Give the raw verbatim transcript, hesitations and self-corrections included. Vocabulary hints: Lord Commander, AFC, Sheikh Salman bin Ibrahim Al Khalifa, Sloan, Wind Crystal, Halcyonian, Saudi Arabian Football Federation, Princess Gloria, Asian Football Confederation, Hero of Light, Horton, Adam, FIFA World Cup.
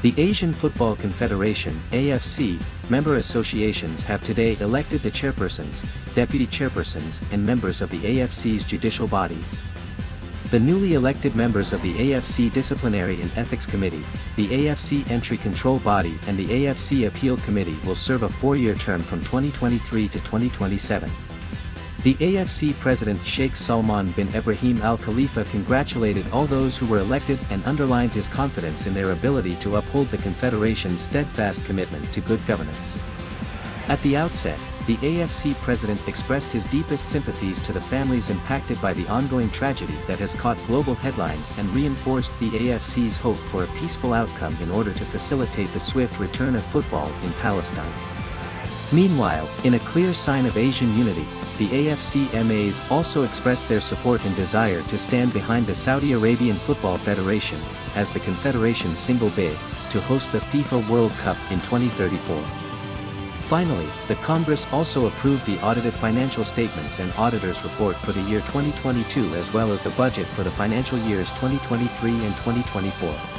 The Asian Football Confederation (A F C) member associations have today elected the chairpersons, deputy chairpersons and members of the A F C's judicial bodies. The newly elected members of the A F C Disciplinary and Ethics Committee, the A F C Entry Control Body and the A F C Appeal Committee will serve a four-year term from twenty twenty-three to twenty twenty-seven. The A F C President Sheikh Salman bin Ibrahim Al Khalifa congratulated all those who were elected and underlined his confidence in their ability to uphold the Confederation's steadfast commitment to good governance. At the outset, the A F C President expressed his deepest sympathies to the families impacted by the ongoing tragedy that has caught global headlines and reinforced the A F C's hope for a peaceful outcome in order to facilitate the swift return of football in Palestine. Meanwhile, in a clear sign of Asian unity, the A F C M As also expressed their support and desire to stand behind the Saudi Arabian Football Federation, as the Confederation's single bid, to host the FIFA World Cup in twenty thirty-four. Finally, the Congress also approved the audited financial statements and auditor's report for the year twenty twenty-two as well as the budget for the financial years twenty twenty-three and twenty twenty-four.